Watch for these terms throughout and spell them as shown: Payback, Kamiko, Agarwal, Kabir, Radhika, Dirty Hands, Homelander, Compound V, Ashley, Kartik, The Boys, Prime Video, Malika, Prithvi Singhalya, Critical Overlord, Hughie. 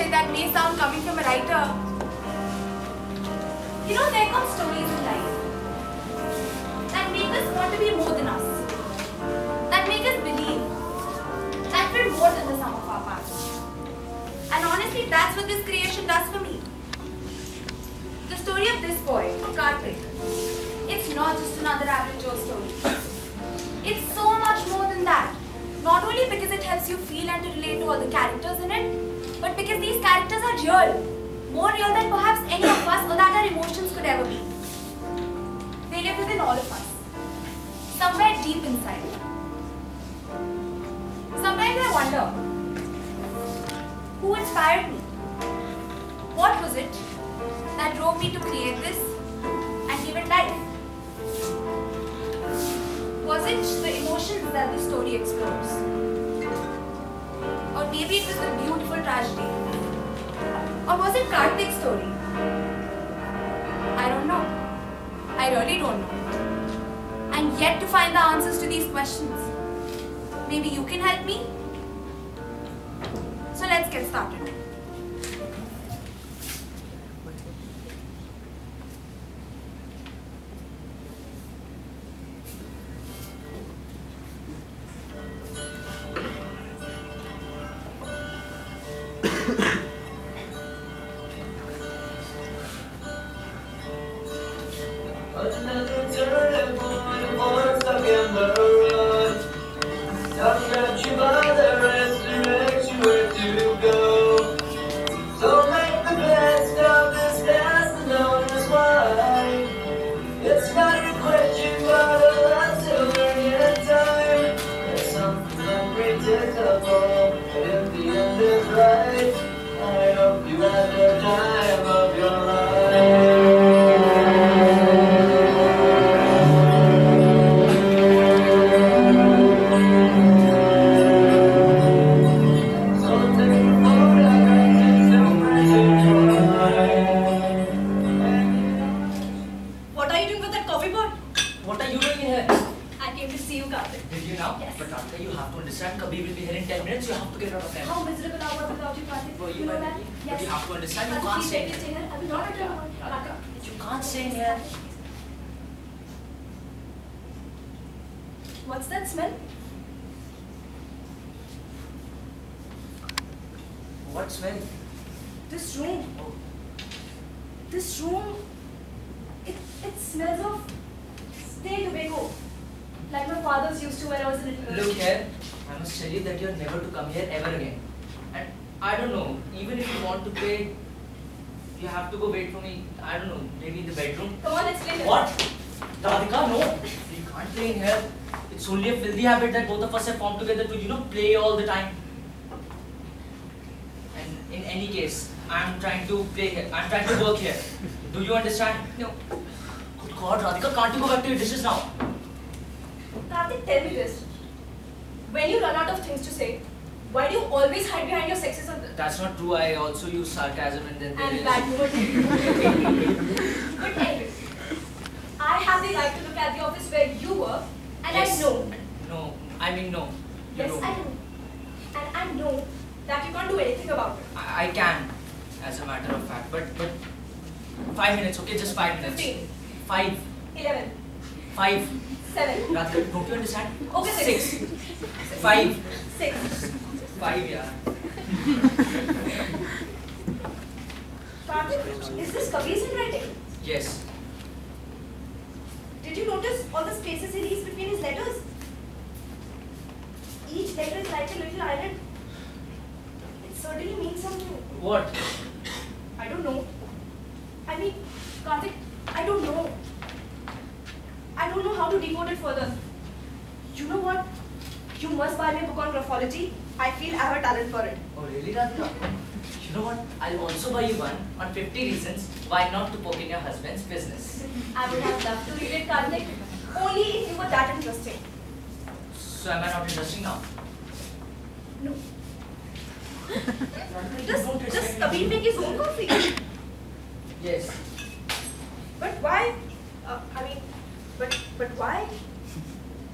expectation that may sound coming from a writer. You know, there come stories in life that make us want to be more than us, that make us believe that we're more than the sum of our parts. And honestly, that's what this creation does for me. The story of this boy, Kartik, it's not just another average Joe story. It's so much more than that. Not only because it helps you feel and to relate to all the characters in it, but because these characters are real. More real than perhaps any of us or that our emotions could ever be. They live within all of us. Somewhere deep inside. Sometimes I wonder, who inspired me? What was it that drove me to create this and give it life? Was it the emotions that the story explores? Or maybe it was the beautiful tragedy? Or was it Kartik's story? I don't know. I really don't know. And yet to find the answers to these questions. Maybe you can help me? So let's get started.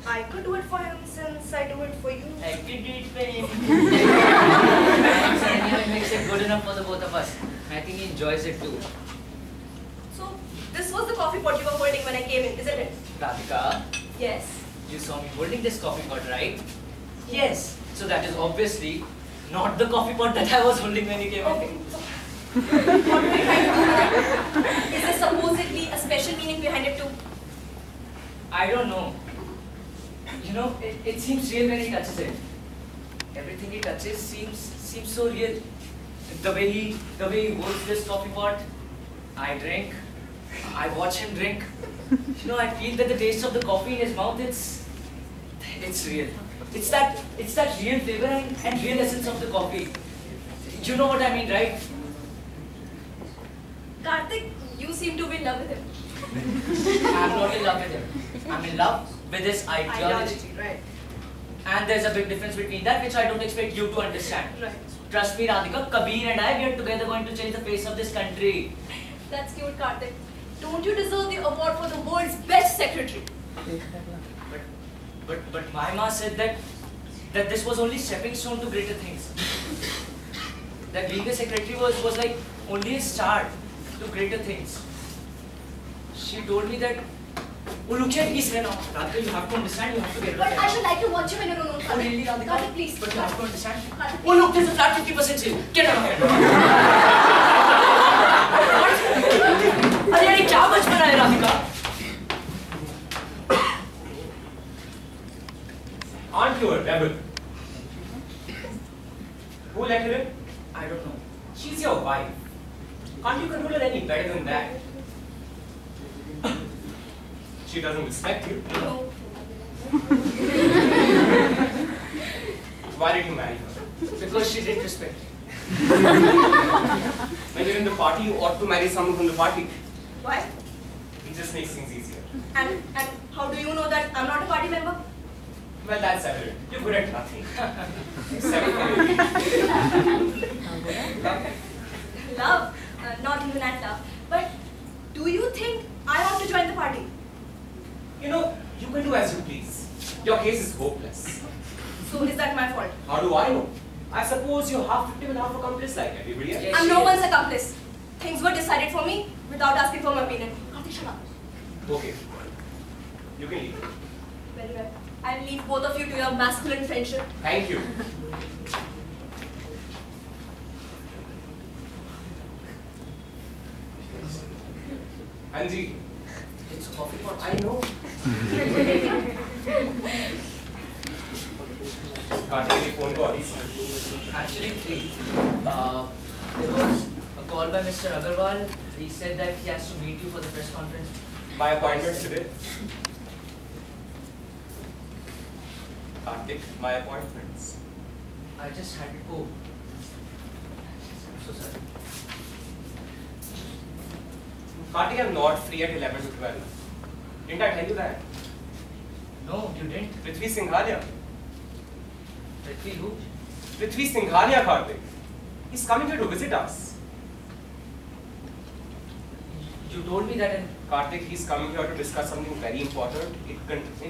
I could do it for him since I do it for you. I could do it for him. Anyway, makes it good enough for the both of us. I think he enjoys it too. So, this was the coffee pot you were holding when I came in, isn't it? Radhika? Yes. You saw me holding this coffee pot, right? Yes. So that is obviously not the coffee pot that I was holding when you came in. What were you trying to do? Is there supposedly a special meaning behind it too? I don't know. You know, it seems real when he touches it. Everything he touches seems so real. The way he holds this coffee pot, I drink, I watch him drink. You know, I feel that the taste of the coffee in his mouth, it's real. It's that real flavor and real essence of the coffee. You know what I mean, right? Kartik, you seem to be in love with him. I'm not in love with him. I'm in love with this ideology. Right. And there's a big difference between that, which I don't expect you to understand. Right. Trust me, Radhika, Kabir and I, we are together going to change the face of this country. That's cute, Kartik. Don't you deserve the award for the world's best secretary? But my ma said that this was only stepping stone to greater things. That being the secretary was like only a start to greater things. She told me that, oh, look here, please, Radhika, you have to understand, you have to get rid of it. But I would like to watch you in your own. Oh, really, Radhika? Please. But you have to understand. Radhika. Oh, look, there's a flat 50% sale. Get out of here. अरे क्या बचपन है Radhika? Aren't you a rebel? Who let her in? I don't know. She's your wife. Can't you control her any better than that? She doesn't respect you. No. Why did you marry her? Because she didn't respect you. When you're in the party, you ought to marry someone from the party. Why? It just makes things easier. And how do you know that I'm not a party member? Well, that's settled. You're good at nothing. Except for me. Love? Not even at love. But do you think I ought to join the party? You know, you can do as you please. Your case is hopeless. So is that my fault? How do I know? I suppose you're half victim and half accomplice like everybody else. I'm no one's accomplice. Things were decided for me without asking for my opinion. Kartik, shut up. Okay. You can leave. Very well. I'll leave both of you to your masculine friendship. Thank you. Anji. It's a coffee pot. I know. Kartik, any phone calls? Actually, three. There was a call by Mr. Agarwal. He said that he has to meet you for the press conference. By appointment today? Kartik, my appointments. I just had to go. I'm so sorry. Kartik, I'm not free at 11 to 12. Didn't I tell you that? No, you didn't. Prithvi Singhalya. Prithvi who? Prithvi Singhalya, Kartik. He's coming here to visit us. You told me that, and Kartik, he's coming here to discuss something very important. It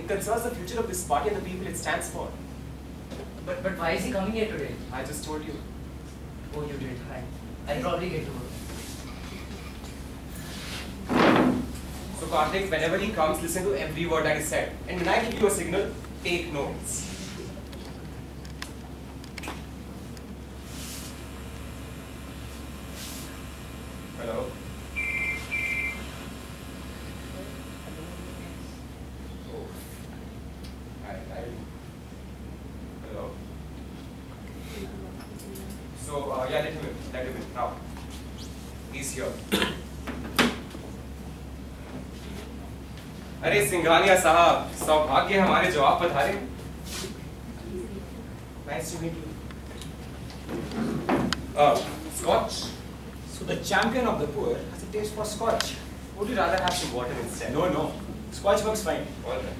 concerns the future of this party and the people it stands for. But why is he coming here today? I just told you. Oh, you did. I'll probably get to work. So Kartik, whenever he comes, listen to every word that is said. And when I give you a signal, take notes. Hello? अरे सिंघानिया साहब, सौभाग्य हमारे जो आप पधारे। Nice to meet you. Scotch? So the champion of the poor has a taste for scotch. Would you rather have some water instead? No, no. Scotch works fine. All right.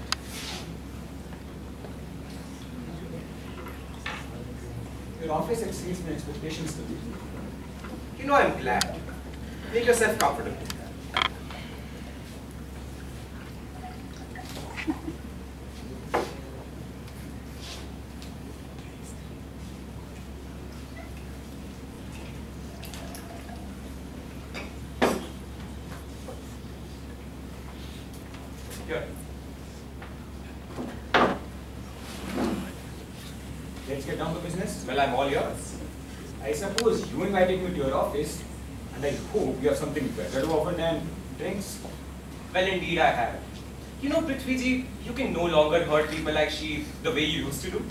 Your office exceeds my expectations, Kabir. You know, I'm glad. Make yourself comfortable. Here. Let's get down to business. Well, I'm all yours. I suppose you invited me to your office, and I hope you have something better to offer than drinks. Well, indeed I have. You know, Prithvi ji, you can no longer hurt people like sheep the way you used to do.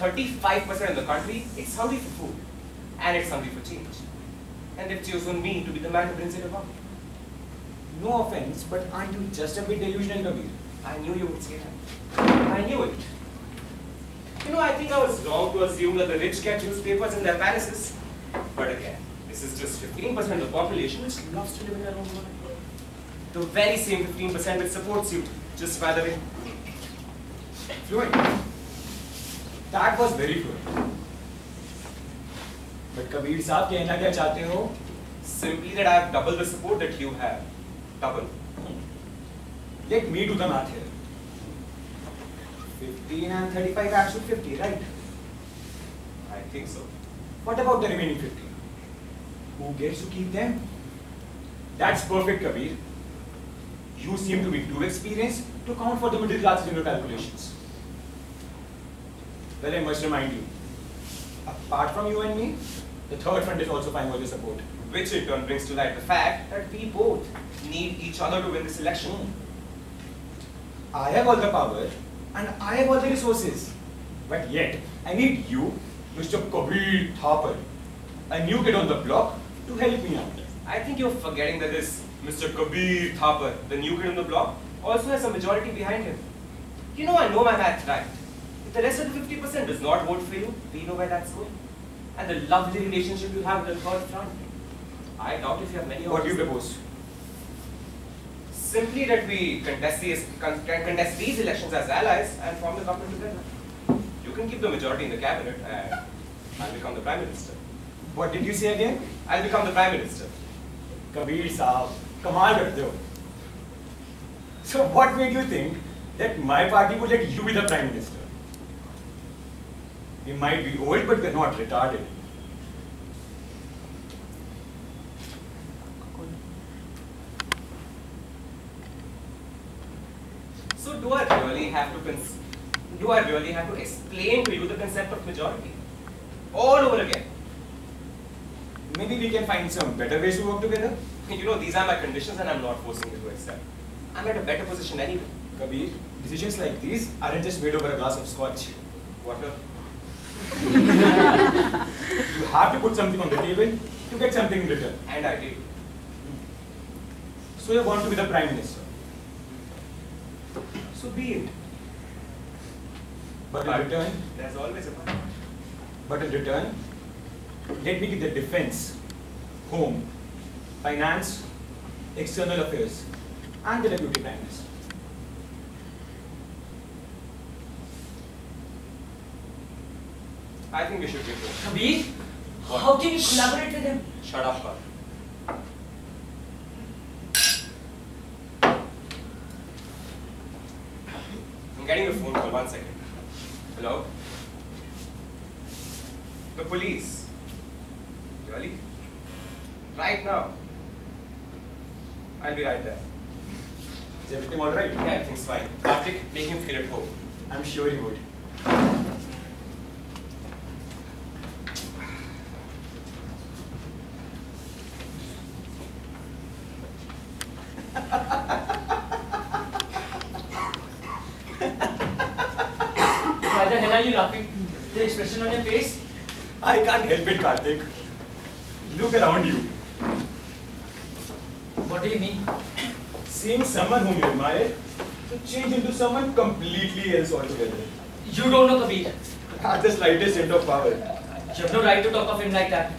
35% of the country is hungry for food, and it's hungry for change. And they've chosen me to be the man who brings it about. No offense, but aren't you just a bit delusional, Kabir? I knew you would say that. I knew it. You know, I think I was wrong to assume that the rich get newspapers in their palaces. But again, this is just 15% of the population which loves to live in their own world. The very same 15% which supports you, just by the way. Fluent. That was very fluent. But Kabir saab, kehna kya chahte ho? Simply that I have double the support that you have. Double. Let me do the math here. 15 and 35 actually 50, right? I think so. What about the remaining 50? Who gets to keep them? That's perfect, Kabir. You seem to be too experienced to count for the middle class in your calculations. Well, I must remind you, apart from you and me, the third friend is also fine with your support. Which in turn brings to light the fact that we both need each other to win this election. I have all the power and I have all the resources, but yet I need you, Mr. Kabir Thapar, a new kid on the block, to help me out. I think you're forgetting that this Mr. Kabir Thapar, the new kid on the block, also has a majority behind him. You know, I know my math right. If the rest of the 50% does not vote for you, we know where that's going. And the lovely relationship you have with the third front. I doubt if you have many. What do you propose? Simply that we contest these elections as allies and form the government together. You can keep the majority in the cabinet and I'll become the Prime Minister. What did you say again? I'll become the Prime Minister. Kabir Saab, kamal karte ho. So what made you think that my party would let you be the Prime Minister? We might be old, but we're not retarded. So do I really have to explain to you the concept of majority all over again? Maybe we can find some better ways to work together. You know, these are my conditions and I'm not forcing you to accept. I'm at a better position anyway. Kabir, decisions like these aren't just made over a glass of scotch. Water. You have to put something on the table to get something in return. And I did. So you want to be the Prime Minister. So be it. But in return, there's always a part. But in return, let me give the defense, home, finance, external affairs, and the Deputy Prime Minister. I think we should give it. Kabir, how can you collaborate with him? Shut up, Kabir. I'm getting a phone call, 1 second. Hello? The police. Really? Right now. I'll be right there. Is everything alright? Yeah, everything's fine. Kartik, make him feel at home. I'm sure he would. On your face? I can't help it, Kartik. Look around you. What do you mean? Seeing someone whom you admire to change into someone completely else altogether. You don't know Kabir. At the slightest hint of power. You have no right to talk of him like that.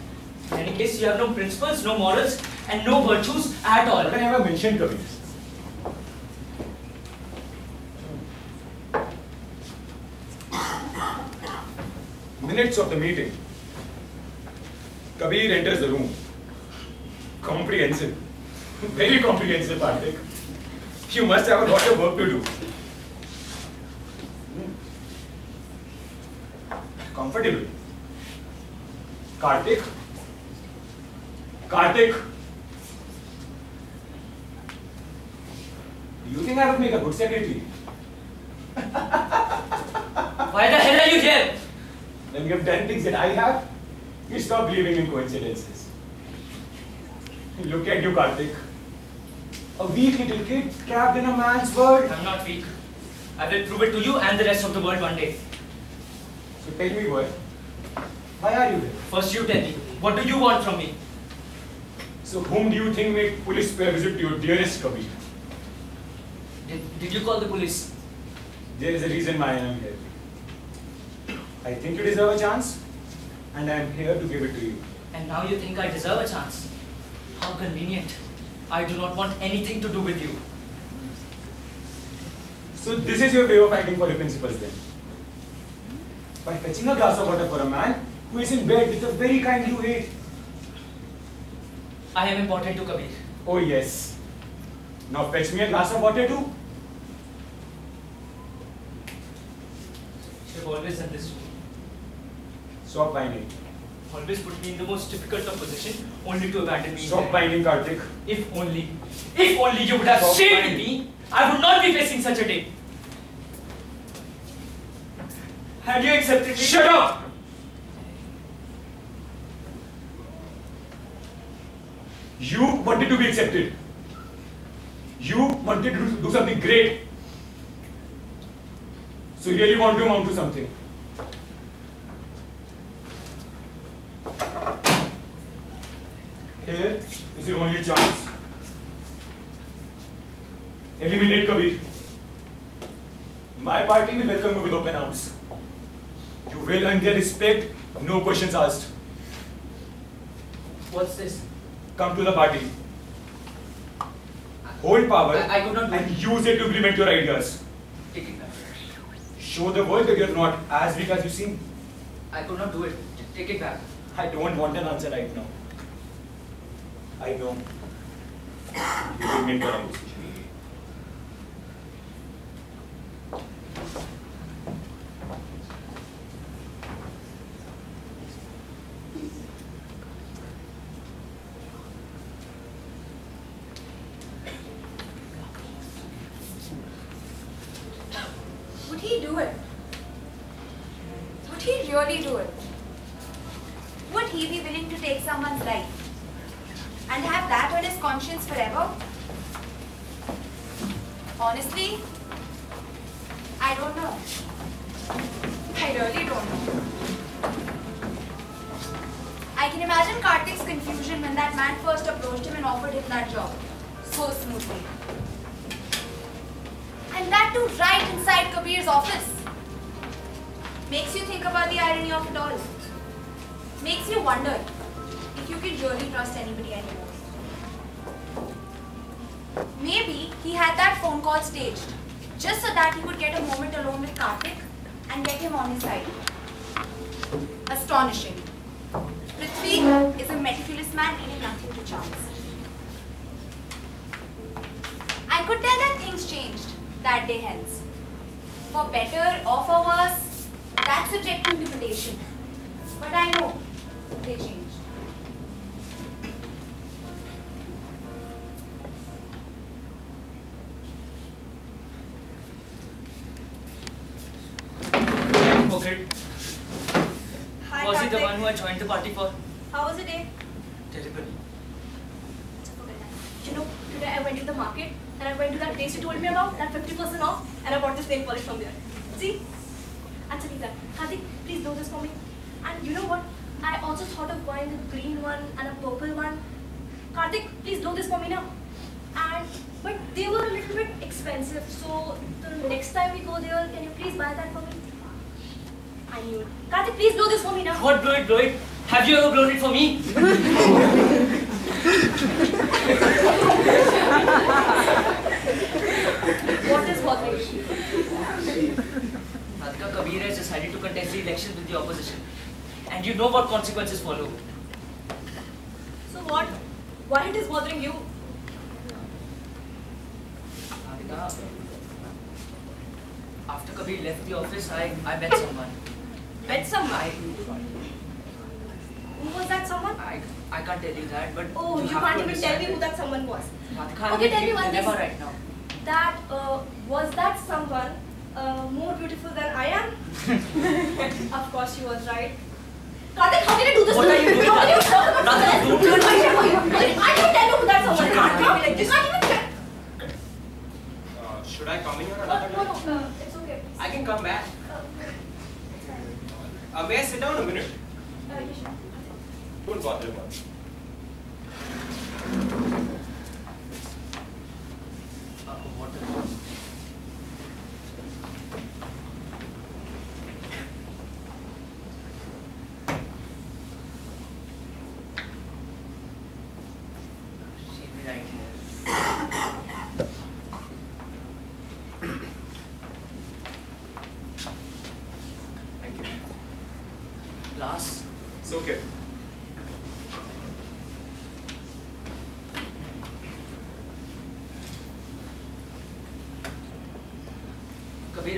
In any case, you have no principles, no morals, and no virtues at all. But I never mentioned Kabir. Minutes of the meeting, Kabir enters the room. Comprehensive. Very comprehensive, Kartik. You must have a lot of work to do. Comfortable. Kartik. Kartik. You think I would make a good secretary? Why the hell are you here? When you have done things that I have, you stop believing in coincidences. Look at you, Kartik. A weak little kid trapped in a man's world. I'm not weak. I will prove it to you and the rest of the world one day. So tell me, boy, why are you here? First you tell me. What do you want from me? So whom do you think made police pay a visit to your dearest Kabir? Did you call the police? There is a reason why I am here. I think you deserve a chance, and I am here to give it to you. And now you think I deserve a chance? How convenient. I do not want anything to do with you. So this is your way of fighting for your principles then? By fetching a glass of water for a man who is in bed with a very kind you hate. I am important to Kabir. Oh yes. Now fetch me a glass of water too. You have always done this to me. Stop whining. Always put me in the most difficult of position, only to abandon me. Stop whining, Kartik. If only you would have saved me, I would not be facing such a day. Had you accepted me? Shut up! You wanted to be accepted. You wanted to do something great. So here you want to amount to something. Here is your only chance. Eliminate Kabir. My party will welcome you with open arms. You will earn their respect, no questions asked. What's this? Come to the party. Hold power and use it to implement your ideas. Take it back. Show the world that you are not as weak as you seem. I could not do it. Take it back. I don't want an answer right now. I know. You will make the wrong decision. that was that someone more beautiful than I am? Of course, she was right. Kartik, how can you do this? What are you doing? How can you talk about this? I can't tell you who that someone is. Should I come in or not? No, it's okay. Please. I can come back. May I sit down a minute? Sure. Don't bother about it.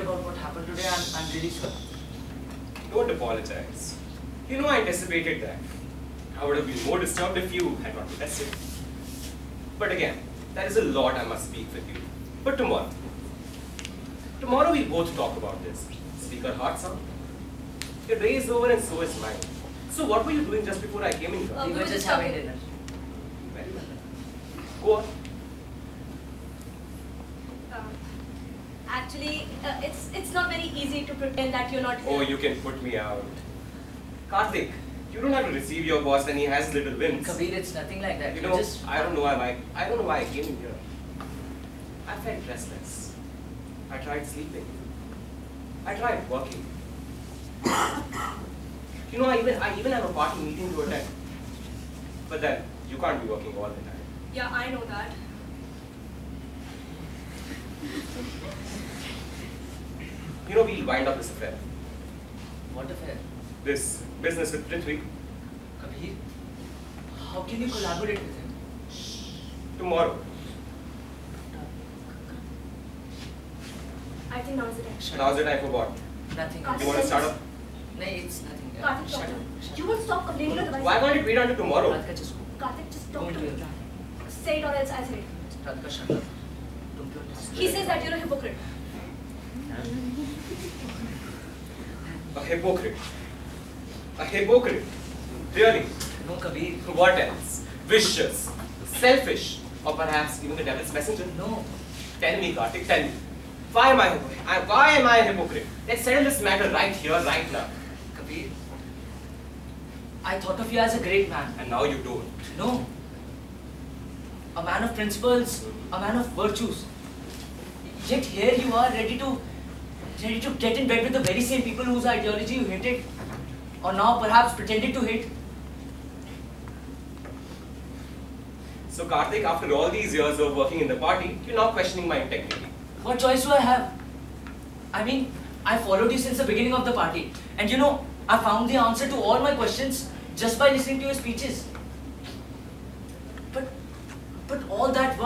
About what happened today, I'm really sorry. Don't apologize. You know I anticipated that. I would have been more disturbed if you had not protested. But again, there is a lot I must speak with you. But tomorrow. Tomorrow we both talk about this. Speaker hearts out. Your day is over and so is mine. So what were you doing just before I came in here? We were just having dinner. Very well. Go on. Actually, it's not very easy to pretend that you're not here. Oh, you can put me out. Kartik, you don't have to receive your boss and he has little wins. Kabir, it's nothing like that. You know, just... I don't know why I came in here. I felt restless. I tried sleeping. I tried working. You know, I even have a party meeting to attend. But then, you can't be working all the time. Yeah, I know that. You know, we'll wind up this affair. What affair? This business with Prithvi. Kabir, how can you collaborate with him? Tomorrow. I think now's the time. Now's the time for what? Nothing. You want to start up? No, it's nothing. Kartik, stop. You won't stop complaining otherwise. Why can't it wait until tomorrow? Kartik, just talk to me. Say it or else I'll say it. Radhika, shut up. He says that you're a hypocrite. A hypocrite? A hypocrite? Really? No, Kabir. What else? Vicious, selfish, or perhaps even the devil's messenger? No. Tell me, Kartik, tell me. Why am I a hypocrite? Why am I a hypocrite? Let's settle this matter right here, right now. Kabir, I thought of you as a great man. And now you don't. No. A man of principles, a man of virtues. Yet here you are ready to get in bed with the very same people whose ideology you hated, or now perhaps pretended to hate. So Kartik, after all these years of working in the party, you're now questioning my integrity. What choice do I have? I mean, I followed you since the beginning of the party, and you know, I found the answer to all my questions just by listening to your speeches. But all that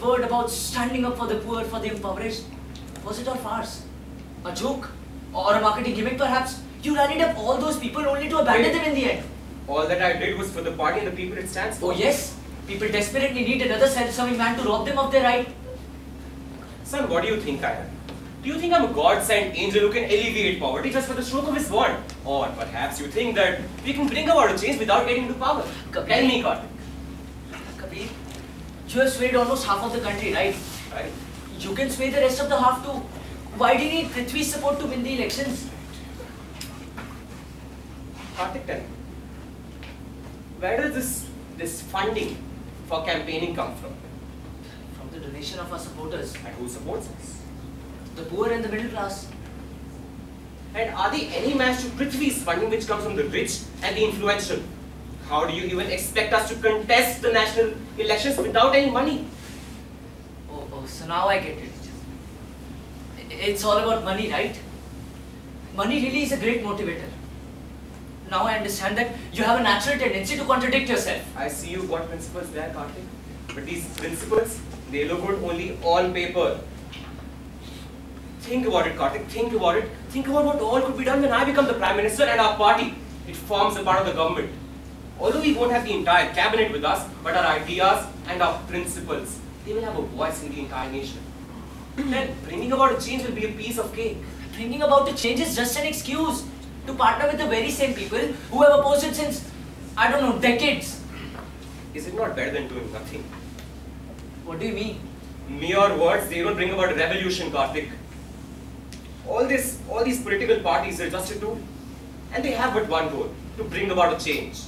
word about standing up for the poor, for the impoverished, was it a farce? A joke? Or a marketing gimmick perhaps? You rallied up all those people only to abandon them in the end. All that I did was for the party and the people it stands for. Oh yes, people desperately need another self-serving man to rob them of their right. Son, what do you think I am? Do you think I'm a God-sent angel who can alleviate poverty just for the stroke of his wand? Or perhaps you think that we can bring about a change without getting into power? Kabir. Tell me, Kartik. You have swayed almost half of the country, right? Right. You can sway the rest of the half too. Why do you need Prithvi's support to win the elections? Kartik, tell me, where does this funding for campaigning come from? From the donation of our supporters. And who supports us? The poor and the middle class. And are they any match to Prithvi's funding which comes from the rich and the influential? How do you even expect us to contest the national elections without any money? Oh, so now I get it. It's all about money, right? Money really is a great motivator. Now I understand that you have a natural tendency to contradict yourself. I see you've got principles there, Kartik. But these principles, they look good only on paper. Think about it, Kartik. Think about it. Think about what all could be done when I become the Prime Minister and our party. It forms a part of the government. Although we won't have the entire cabinet with us, but our ideas and our principles they will have a voice in the incarnation. Then bringing about a change will be a piece of cake. Bringing about a change is just an excuse to partner with the very same people who have opposed it since, I don't know, decades. Is it not better than doing nothing? What do you mean? Mere words, they don't bring about a revolution, Kartik. All these political parties are just a tool, and they have but one goal, to bring about a change.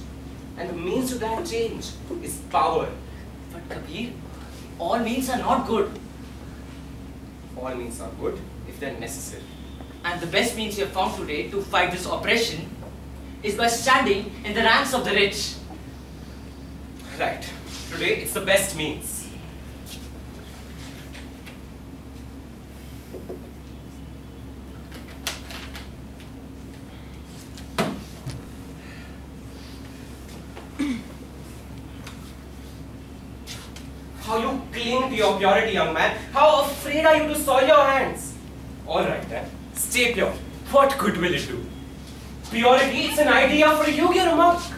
And the means to that change is power. But Kabir, all means are not good. All means are good if they are necessary. And the best means you have found today to fight this oppression is by standing in the ranks of the rich. Right. Today it's the best means. How you cling to your purity, young man. How afraid are you to soil your hands? Alright then. Stay pure. What good will it do? Purity is an idea for you, Gurumukh.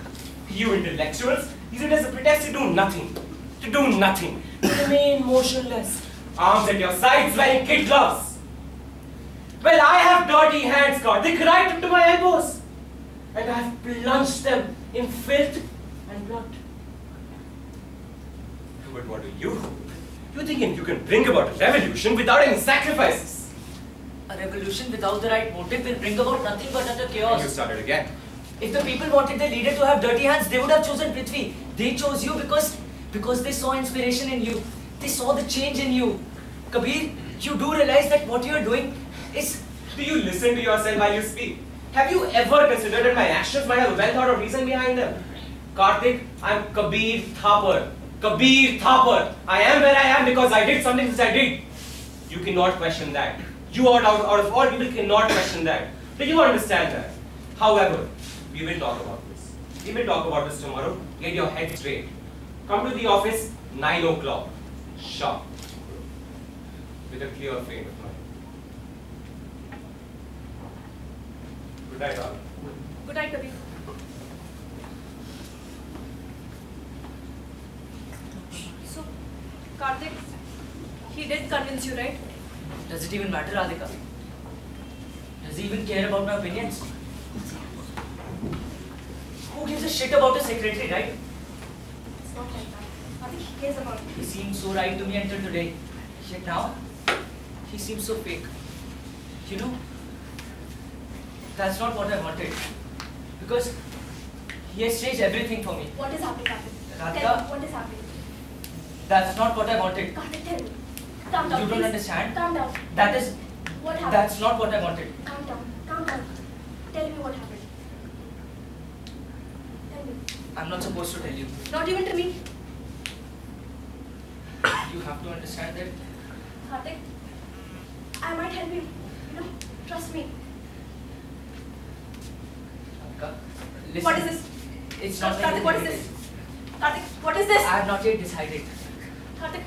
You intellectuals, use it as a pretext to do nothing. To do nothing. Remain motionless. Arms at your sides wearing kid gloves. Well, I have dirty hands, Kartik, right up to my elbows. And I have plunged them in filth and blood. But what do you do? You're thinking you can bring about a revolution without any sacrifices. A revolution without the right motive will bring about nothing but utter chaos. And you started again. If the people wanted their leader to have dirty hands, they would have chosen Prithvi. They chose you because they saw inspiration in you. They saw the change in you. Kabir, you do realize that what you are doing is... Do you listen to yourself while you speak? Have you ever considered that my actions might have a well-thought-out reason behind them? Kartik, I am Kabir Thapar. Kabir Thapar. I am where I am because I did something which I did. You cannot question that. You out of all people cannot question that. Do you understand that? However, we will talk about this. We will talk about this tomorrow. Get your head straight. Come to the office 9 o'clock. Sharp. With a clear frame of mind. Good night, all. Good night, Kabir. So, Kartik, he did convince you, right? Does it even matter, Radhika? Does he even care about my opinions? Who gives a shit about his secretary, right? It's not like that. I think he cares about me. He seemed so right to me until today. Yet now, he seems so fake. You know, that's not what I wanted. Because he has changed everything for me. What is happening, Radhika? Tell me, what is happening? That's not what I wanted. God, tell me. Calm down, you don't understand? Calm down. That is... What happened? That's not what I wanted. Calm down. Calm down. Tell me what happened. Tell me. I'm not supposed to tell you. Not even to me. You have to understand that... Kartik, I might help you. You know, trust me. Kartika, listen. What is this? It's not... Kartik, what is this? Kartik, what is this? I have not yet decided. Kartik.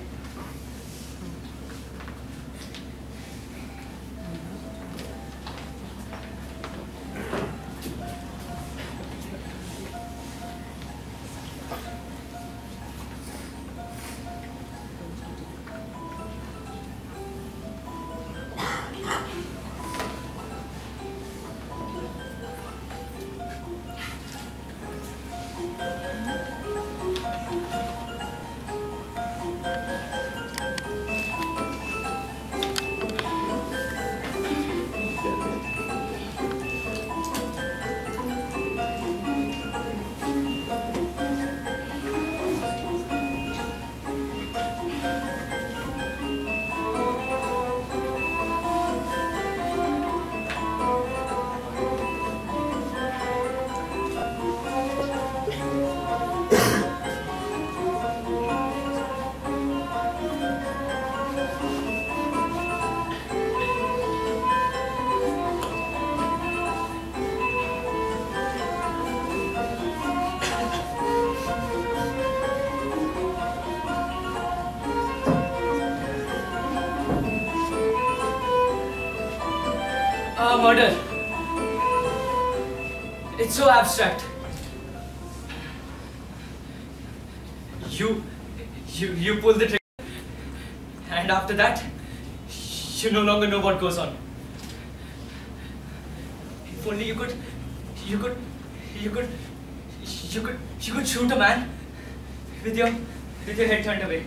Murder. It's so abstract. You pull the trigger. and after that, you no longer know what goes on. If only you could shoot a man with your head turned away.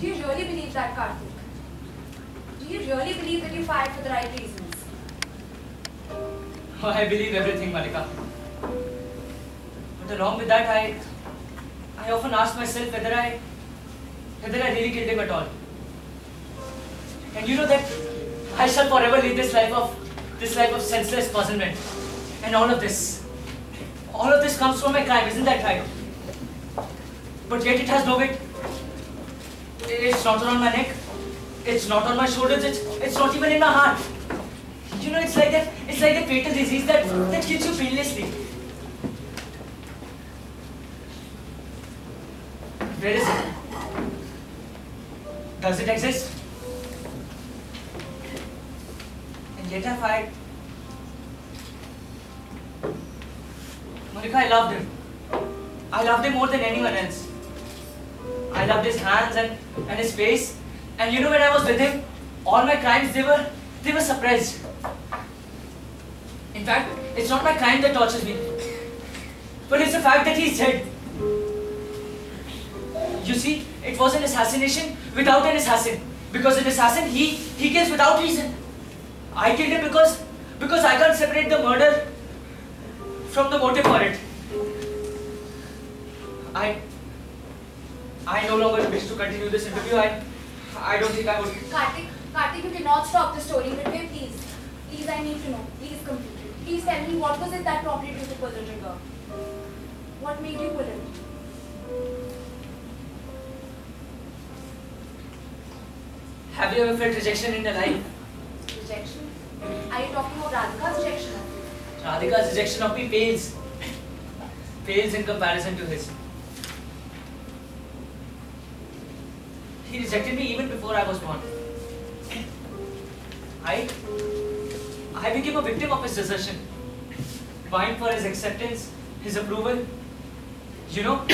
Do you really believe that, Kartik? Do you really believe that you fired for the right reasons? Oh, I believe everything, Malika. But along with that, I often ask myself whether I really killed him at all. And you know that I shall forever lead this life of senseless puzzlement. And all of this comes from my crime, isn't that right? But yet it has no weight. It's not around my neck, it's not on my shoulders, it's not even in my heart. You know, it's like that fatal disease that kills you painlessly. Where is it? Does it exist? And yet I fight. Malika, I loved him. I loved him more than anyone else. I loved his hands and his face, and you know, when I was with him, all my crimes, they were suppressed. In fact, it's not my crime that tortures me, but it's the fact that he's dead. You see, it was an assassination without an assassin, because an assassin, he kills without reason. I killed him because I can't separate the murder from the motive for it. I no longer wish to continue this interview. I don't think I would. Kartik, you cannot stop the story midway, please. Please, I need to know. Please complete it. Please tell me, what was it that prompted you to pull the trigger? What made you pull it? Have you ever felt rejection in your life? Rejection? Are you talking about Radhika's rejection? Radhika's rejection of me pales in comparison to his. He rejected me even before I was born. I became a victim of his desertion, vying for his acceptance, his approval. You know,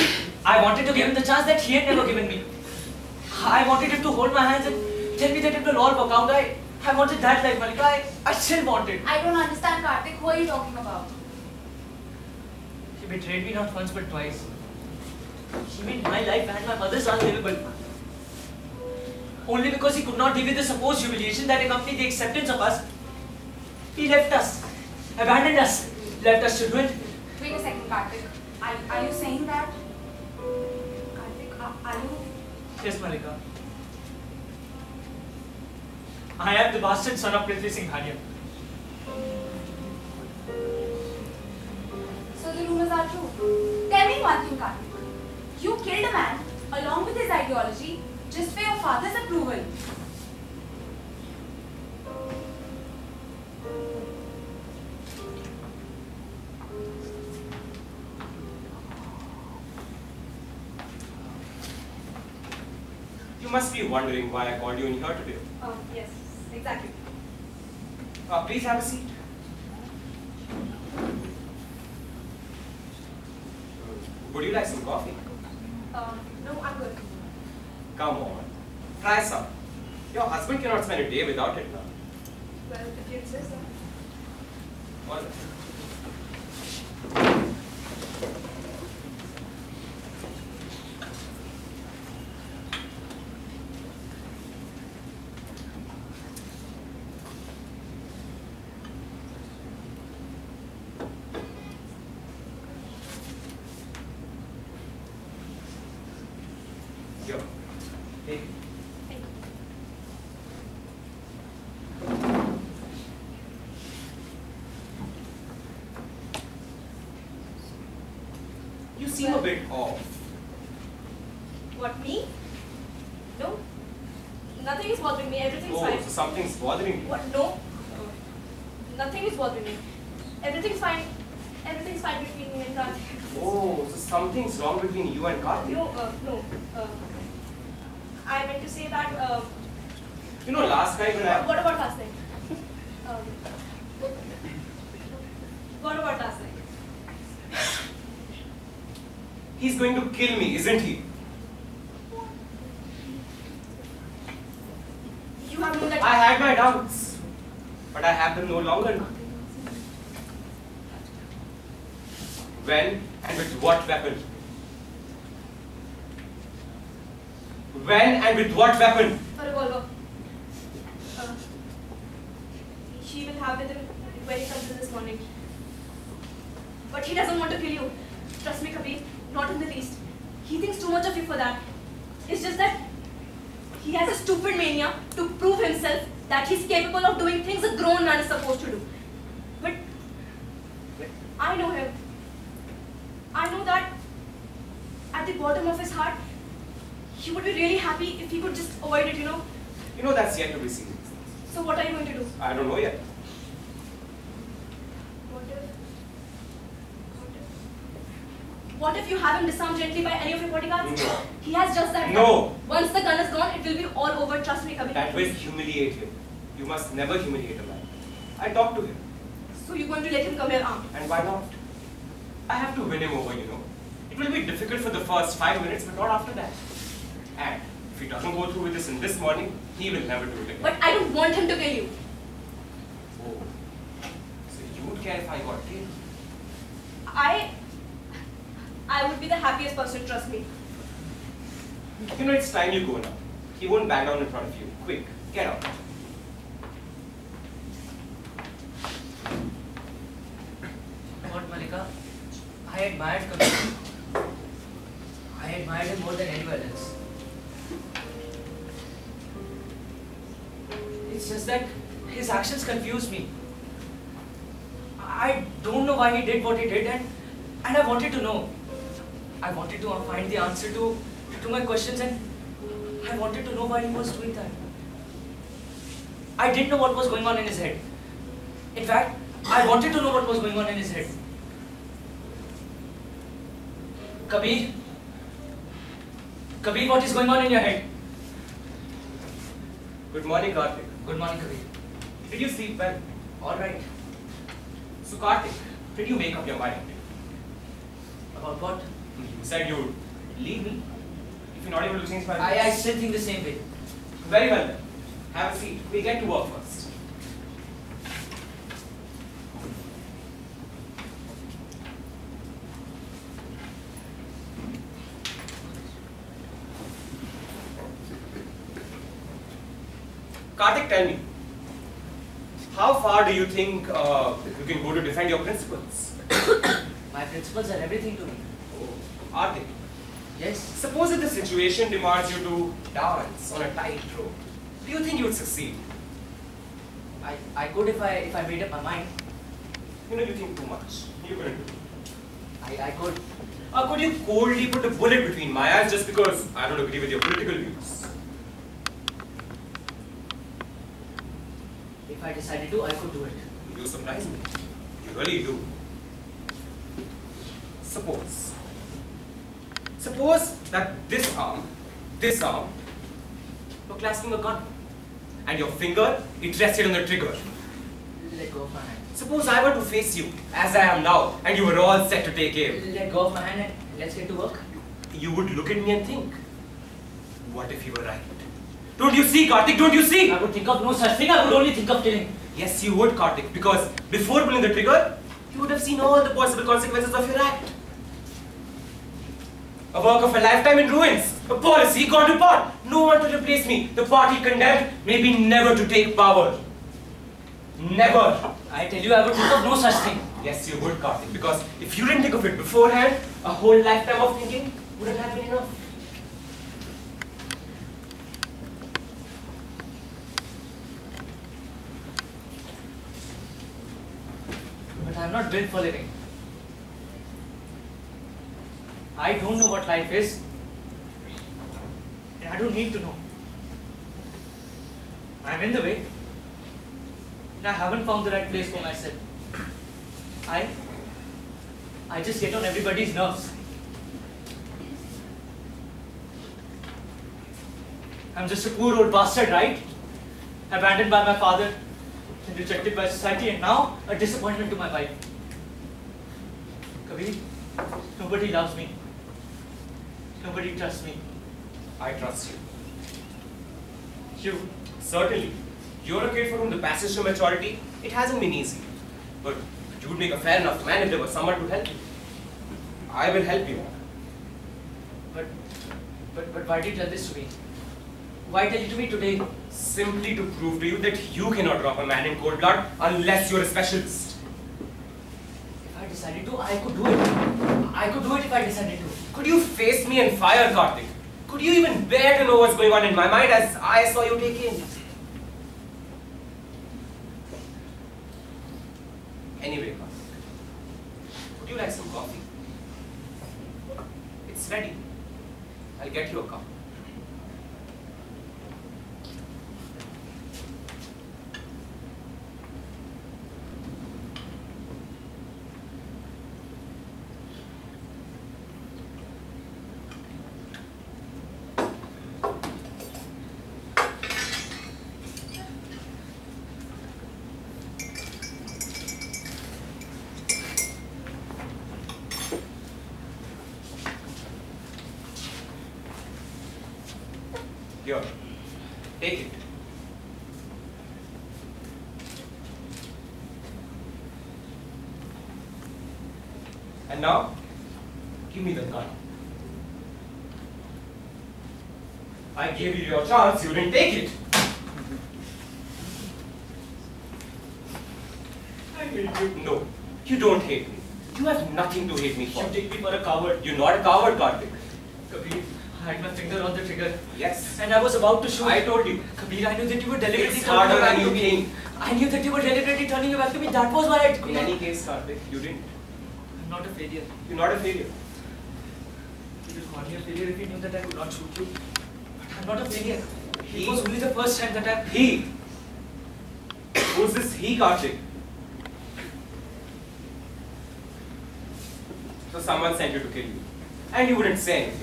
I wanted to give him the chance that he had never given me. I wanted him to hold my hands and tell me that it will all work out. I wanted that life, Malika. I still want it. I don't understand, Kartik. Who are you talking about? He betrayed me not once but twice. He made my life and my mother's unlivable. Only because he could not deal with the supposed humiliation that accompanied the acceptance of us, he left us, abandoned us, left us to ruin. Wait a second, Kartik. Are you saying that? Kartik, are you? Yes, Malika. I am the bastard son of Prithvi Singhalya. So the rumors are true. Tell me one thing, Kartik. You killed a man along with his ideology, just for your father's approval. You must be wondering why I called you in here today. Oh, yes, exactly. Please have a seat. Would you like some coffee? No, I'm good. Come on, try some. Your husband cannot spend a day without it now. Well, if you insist, sir. All right. You seem a bit off. What, me? No. Nothing is bothering me. Everything's fine. So something's bothering you. What? No. Nothing is bothering me. Everything's fine. Everything's fine between me and Kartik. Oh, so something's wrong between you and Kartik? No. I meant to say that You know, last time when I... What about last time? What about last time? He's going to kill me, isn't he? You have no doubt. I had my doubts, but I have them no longer now. When and with what weapon? When and with what weapon? A revolver. He will have it when he comes in this morning. But he doesn't want to kill you. Trust me, Kabir, not in the least. He thinks too much of you for that. It's just that he has a stupid mania to prove himself that he's capable of doing things a grown man is supposed to do. But I know him. I know that at the bottom of his heart, he would be really happy if he could just avoid it, you know. You know, that's yet to be seen. So what are you going to do? I don't know yet. What if you have him disarmed gently by any of your bodyguards? No. He has just that gun. No. Once the gun is gone, it will be all over. Trust me, Kabir. That will humiliate him. You must never humiliate a man. I talked to him. So you're going to let him come here armed? And why not? I have to win him over, you know. It will be difficult for the first 5 minutes, but not after that. And if he doesn't go through with this in this morning, he will never do it again. But I don't want him to kill you. Oh. So you would care if I got killed? I would be the happiest person, trust me. You know, it's time you go now. He won't bang down in front of you. Quick, get out. What, Malika? I admired Kabir. I admired him more than anyone else. It's just that his actions confused me. I don't know why he did what he did, and I wanted to know. I wanted to find the answer to my questions, and I wanted to know why he was doing that. I didn't know what was going on in his head. In fact, I wanted to know what was going on in his head. Kabir, Kabir, what is going on in your head? Good morning, Kartik. Good morning, Kabir. Did you sleep well? All right. So, Kartik, did you make up your mind? About what? You said you would leave me if you're not able to change my mind. I still think the same way. Very well then. Have a seat. We get to work first. Kartik, tell me, how far do you think you can go to defend your principles? My principles are everything to me. Oh, are they? Yes. Suppose that the situation demands you to dance on a tightrope. Do you think you would succeed? I could if I made up my mind. You know, you think too much. You couldn't do it. I could. Or could you coldly put a bullet between my eyes just because I don't agree with your political views? If I decided to, I could do it. You surprise me. You really do. Suppose that this arm, you're clasping a gun, and your finger is rested on the trigger. Let go of my hand. Suppose I were to face you, as I am now, and you were all set to take aim. Let go of my hand and let's get to work. You would look at me and think, what if you were right? Don't you see, Kartik? Don't you see? I would think of no such thing. I would only think of killing. Yes, you would, Kartik, because before pulling the trigger, you would have seen all the possible consequences of your act. A work of a lifetime in ruins. A policy gone to pot. No one to replace me. The party condemned, maybe never to take power. Never. I tell you, I would think of no such thing. Yes, you would, Kartik, because if you didn't think of it beforehand, a whole lifetime of thinking wouldn't have been enough. But I am not built for living. I don't know what life is, and I don't need to know. I am in the way, and I haven't found the right place for myself. I just get on everybody's nerves. I'm just a poor old bastard, right? abandoned by my father, and rejected by society, and now a disappointment to my wife. Kabir, nobody loves me. Nobody trusts me. I trust you. You certainly. You're a kid for whom the passage to maturity, it hasn't been easy. But you would make a fair enough man if there was someone to help you. I will help you. But why did you tell this to me? Why tell it to me today? Simply to prove to you that you cannot rob a man in cold blood unless you're a specialist. If I decided to, I could do it. I could do it if I decided to. Could you face me and fire, Kartik? Could you even bear to know what's going on in my mind as I saw you take in? Anyway, Kartik, would you like some coffee? It's ready. I'll get you a cup. Here, take it. And now, give me the gun. I gave you your chance, you didn't take it. I hate you. No, you don't hate me. You have nothing to hate me for. You take me for a coward. You're not a coward, Kartik. Kabir, I had my finger on the trigger. Yes. And I was about to shoot. I told you. Kabir, I knew that you were deliberately turning back to me. I knew that you were deliberately turning back to me. That was why I took it. In any case, Kartik, you didn't. I'm not a failure. You're not a failure. You would call me a failure if you knew that I could not shoot you. But I'm not a failure. It was only the first time that I... He? Who's this he, Kartik? So someone sent you to kill you. And you wouldn't say anything.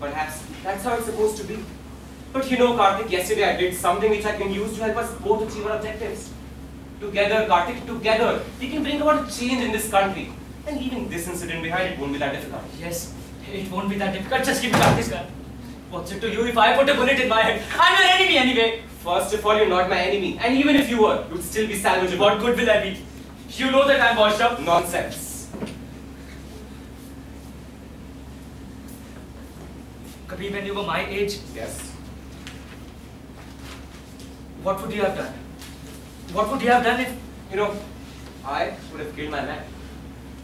Perhaps that's how it's supposed to be. But you know, Kartik, yesterday I did something which I can use to help us both achieve our objectives. Together, Kartik, together, we can bring about a change in this country. And leaving this incident behind, it won't be that difficult. Yes, it won't be that difficult. Just give me back this gun. What's it to you if I put a bullet in my head? I'm your enemy anyway. First of all, you're not my enemy. And even if you were, you'd still be salvageable. What good will I be? You know that I'm washed up. Nonsense. Kabir, when you were my age, yes, what would you have done? What would you have done if, you know, I would have killed my man.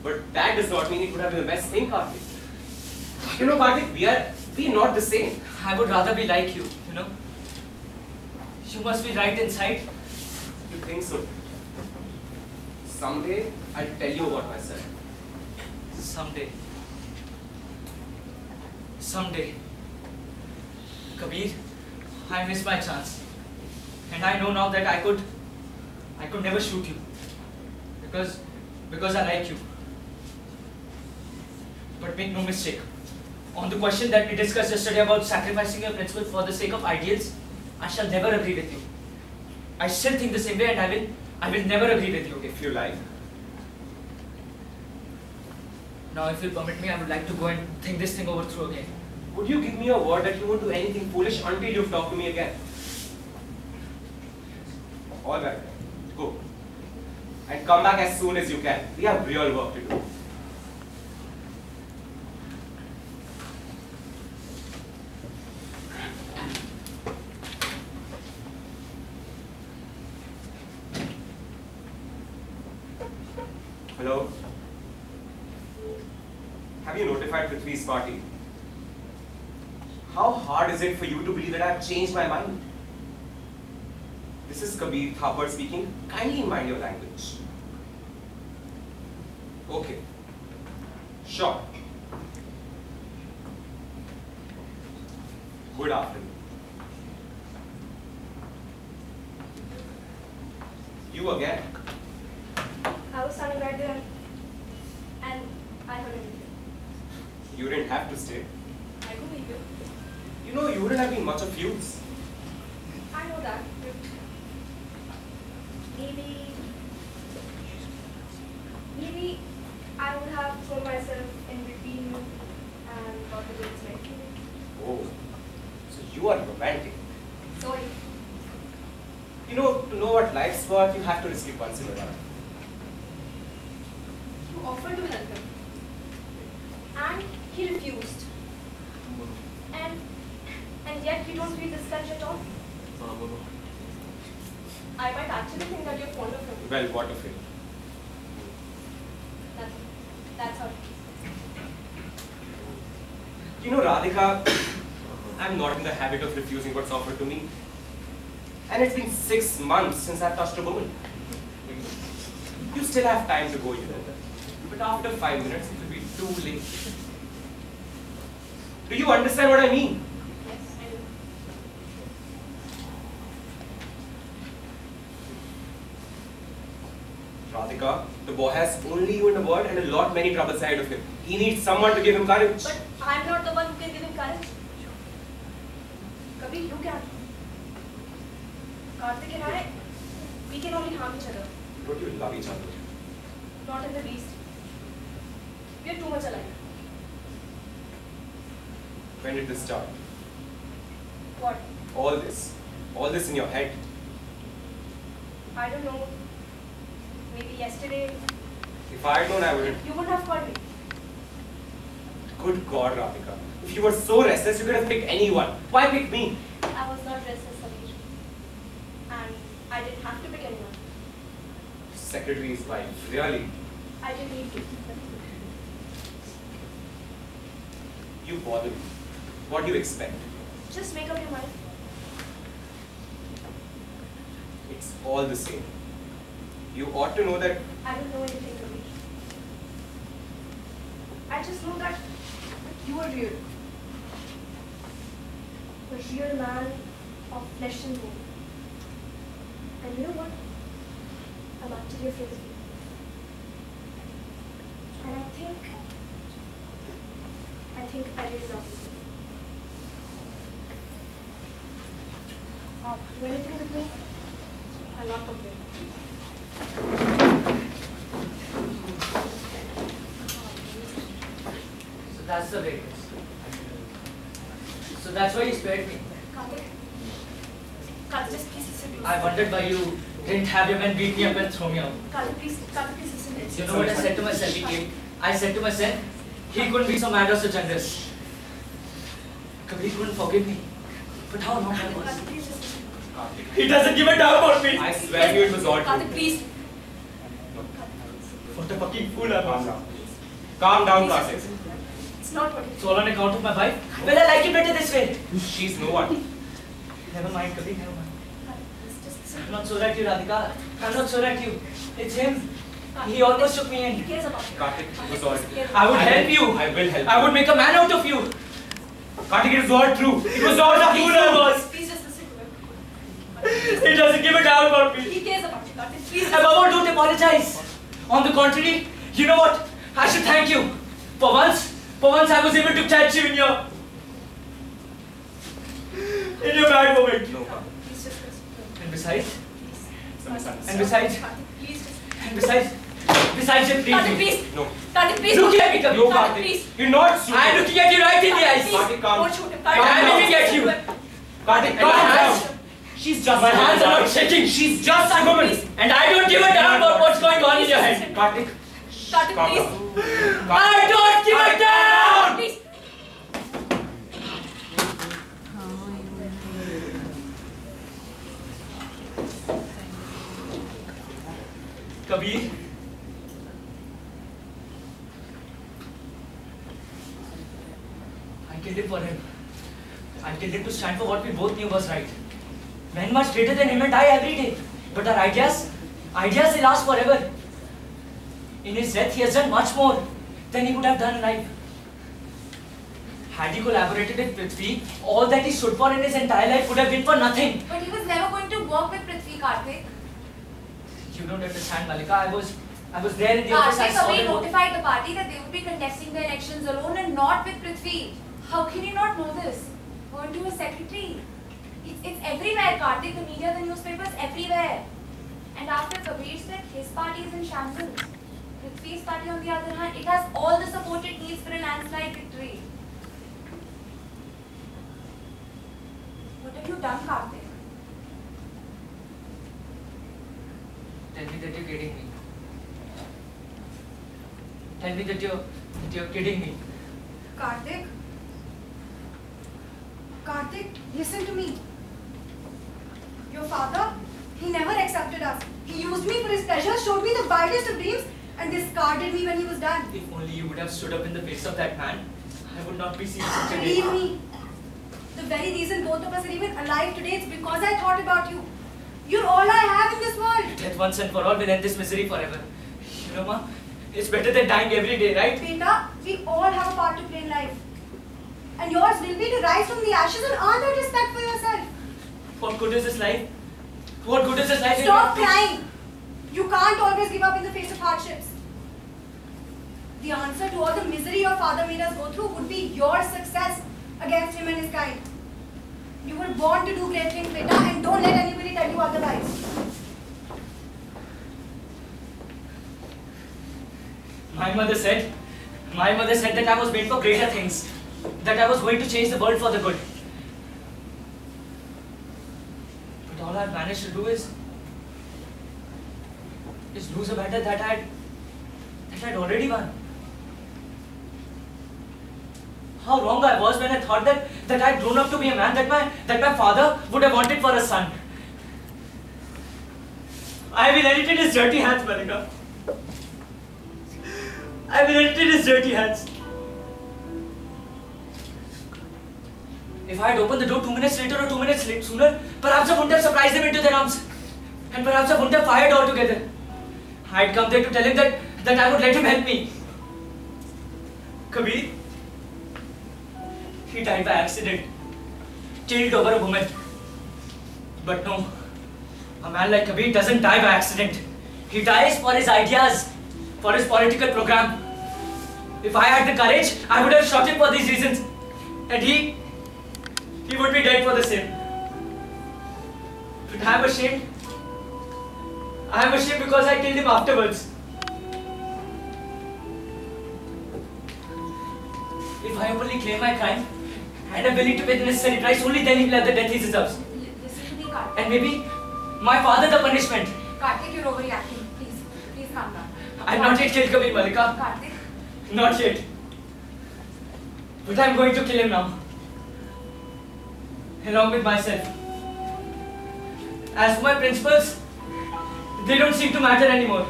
But that does not mean it would have been the best thing, Kartik. You know, Kartik, we're not the same. I would rather be like you, you know. You must be right inside. You think so? Someday, I'll tell you about myself. Someday. Someday. Kabir, I missed my chance. And I know now that I could never shoot you. Because I like you. But make no mistake. On the question that we discussed yesterday about sacrificing your principles for the sake of ideals, I shall never agree with you. I still think the same way, and I will never agree with you. If you like. Now, if you'll permit me, I would like to go and think this thing over through again. Would you give me your word that you won't do anything foolish until you've talked to me again? All right, go. And come back as soon as you can. We have real work to do. Hello? Have you notified Prithvi's party? How hard is it for you to believe that I have changed my mind? This is Kabir Thapar speaking. Kindly mind your language. Okay. Sure. Good afternoon. You again? I was standing right there and I heard it. You didn't have to stay. I could leave you. You know, you wouldn't have been much of use. I know that. throw myself in between you and got the girls like you. Oh, so you are romantic. Sorry. You know, to know what life's worth, you have to risk it once in a while. You offered to help him. And he refused. And yet you don't feel disgusted at all. I might actually think that you're fond of him. Well, what of it? That's all. You know, Radhika, I'm not in the habit of refusing what's offered to me. And it's been 6 months since I've touched a woman. You still have time to go, you know. But after 5 minutes, it will be too late. Do you understand what I mean? Yes, I do. Radhika, the boy has only you in the world and a lot many troubles ahead of him. He needs someone to give him courage. But I'm not the one who can give him courage. Kabir, you can. Kartik and I, we can only harm each other. Don't you love each other? Not in the least. We are too much alike. When did this start? What? All this. All this in your head. I don't know. Maybe yesterday. If I had known, I wouldn't. You wouldn't have called me. Good God, Radhika. If you were so restless, you could have picked anyone. Why pick me? I was not restless, Kabir. And I didn't have to pick anyone. Secretary's wife, really? I didn't need to. You bother me. What do you expect? Just make up your mind. It's all the same. You ought to know that. I don't know anything, Kabir. I just know that you are real. A real man of flesh and bone. And you know what? I'm actually afraid of you. And I think I really love you. Do anything with me? I'll not complain. So that's the way it is. So that's why you spared me. Kartik, just please listen to me. I wondered why you didn't have your men beat me up and throw me out. Kartik, please listen to me. You know what I said to myself? I said to myself, he couldn't be so mad or so generous. Kabir couldn't forgive me. But how not I was? He doesn't give a damn about me. I swear you it was all true. Please. What a fucking fool I was. Calm down, Kartik. It's not what it is. It's all on account of my wife. Well, I like it better this way. She's no one. Never mind, Kabir, never mind. I'm not sure at you, Radhika. I'm not sure at you. It's him. He almost took me in. He cares about you. Kartik, it was all true. I would help you. I will help you. I would make a man out of you. Kartik, it was all true. It was all the fool I was. He doesn't give a damn about me. He cares about you, Kartik. Please. Above all, don't apologize. On the contrary, you know what? I should thank you. For once I was able to catch you in your bad moment. No, please just listen. And besides? Besides your please. Kartik, please. No. Kartik, please. Look at me, Kabir. No, Kartik, please. You're not shooting. I'm looking at you right in the eyes. Kartik, calm. Don't shoot him. I'm looking at you. Kartik, calm. She's just my hands are not shaking. She's just a woman, and I don't give a damn about what's going on in your head. Kartik, please. I don't give a damn. Please. Kabir. I did it for him. I did it to stand for what we both knew was right. Men much greater than him and I every day. But our ideas they last forever. In his death, he has done much more than he would have done in life. Had he collaborated with Prithvi, all that he stood for in his entire life would have been for nothing. But he was never going to work with Prithvi, Kartik. You don't understand, Malika. I was there in the office. Kartik notified the party that they would be contesting the elections alone and not with Prithvi. How can you not know this? Weren't you a secretary? It's everywhere, Kartik. The media, the newspapers, everywhere. And after Kabir said his party is in shambles, Prithvi's party, on the other hand, it has all the support it needs for a landslide victory. What have you done, Kartik? Tell me that you're kidding me. Tell me that you're kidding me. Kartik? Kartik, listen to me. Your father, he never accepted us. He used me for his pleasure, showed me the wildest of dreams, and discarded me when he was done. If only you would have stood up in the face of that man, I would not be seeing such a day. Believe me, the very reason both of us are even alive today is because I thought about you. You're all I have in this world. Death once and for all will end this misery forever. You know, Ma, it's better than dying every day, right? Beta, we all have a part to play in life. And yours will be to rise from the ashes and earn that respect for yourself. What good is this life? What good is this life? Stop crying! You can't always give up in the face of hardships. The answer to all the misery your father made us go through would be your success against him and his kind. You were born to do great things, Beta, and don't let anybody tell you otherwise. My mother said that I was made for greater things, that I was going to change the world for the good. But all I've managed to do is lose a battle that I'd already won. How wrong I was when I thought that I'd grown up to be a man that my father would have wanted for a son. I will edit his dirty hands, Malika. I will edit his dirty hands. If I had opened the door 2 minutes later or 2 minutes sooner, perhaps I wouldn't have surprised him into their arms. And perhaps I wouldn't have fired altogether. I'd come there to tell him that I would let him help me. Kabir, he died by accident, killed over a woman. But no, a man like Kabir doesn't die by accident. He dies for his ideas, for his political program. If I had the courage, I would have shot him for these reasons. And he would be dead for the same. But I'm ashamed. I am ashamed because I killed him afterwards. If I openly claim my crime and am willing to pay the necessary price, only then he will have the death he deserves. Listen to me, Kartik. And maybe my father the punishment. Kartik, you're overreacting. Please calm down. I'm not yet killed Kabir, Malika. Kartik. Not yet. But I'm going to kill him now. Along with myself. As for my principles, they don't seem to matter anymore.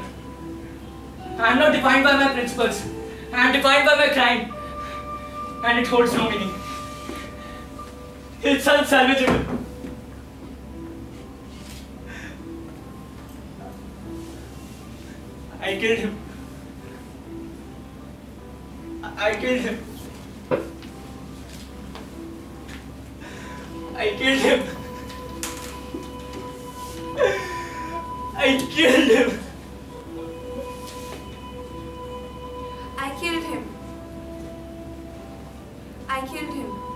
I am not defined by my principles. I am defined by my crime. And it holds no meaning. It's unsalvageable. I killed him. I killed him. I killed him. I killed him. I killed him. I killed him.